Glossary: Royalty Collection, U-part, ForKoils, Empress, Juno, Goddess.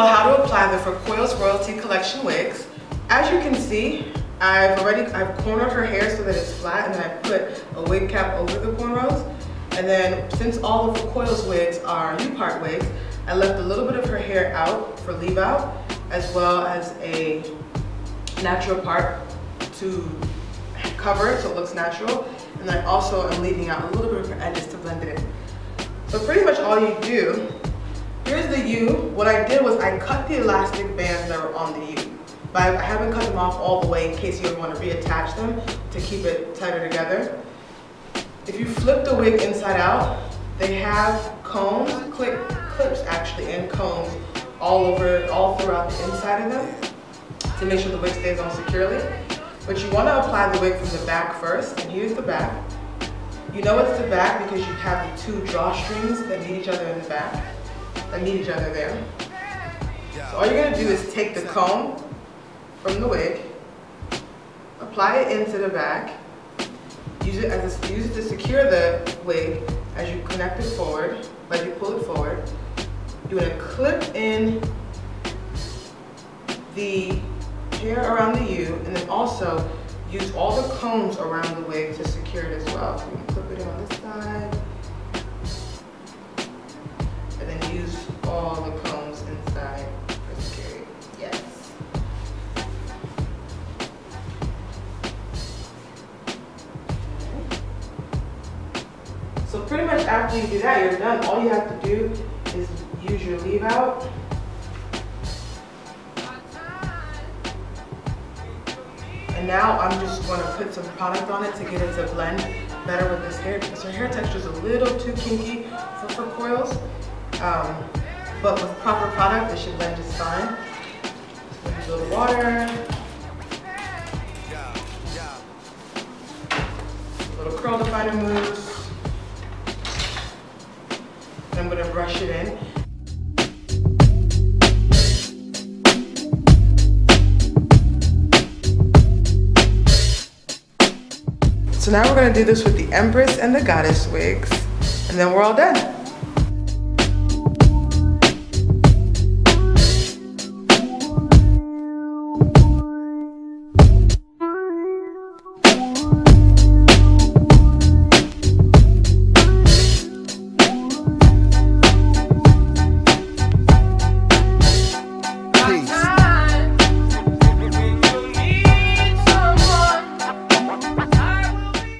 all how to apply the ForKoils Royalty Collection wigs. As you can see, I've cornered her hair so that it's flat, and then I put a wig cap over the cornrows. And then since all the ForKoils wigs are U-part wigs, I left a little bit of her hair out for leave out, as well as a natural part to cover it so it looks natural. And then I also am leaving out a little bit of her edges to blend it in. So pretty much all you do, here's the U. What I did was I cut the elastic bands that were on the U. But I haven't cut them off all the way in case you ever want to reattach them to keep it tighter together. If you flip the wig inside out, they have combs, clips actually, and combs all throughout the inside of them to make sure the wig stays on securely. But you want to apply the wig from the back first, and here's the back. You know it's the back because you have the two drawstrings that meet each other in the back, that meet each other there. So all you're going to do is take the comb from the wig, apply it into the back, use it to secure the wig as you connect it forward, like you pull it forward. You want to clip in the hair around the U, and then also use all the combs around the wig to secure it as well. So you can clip it in on this side, and then use all the combs inside for security. Yes. So pretty much after you do that, you're done. All you have to do is use your leave out. And now I'm just going to put some product on it to get it to blend better with this hair, because her hair texture is a little too kinky for ForKoils. But with proper product, it should blend just fine. So use a little water, a little curl definer mousse. I'm going to brush it in. So now we're going to do this with the Empress and the Goddess wigs, and then we're all done.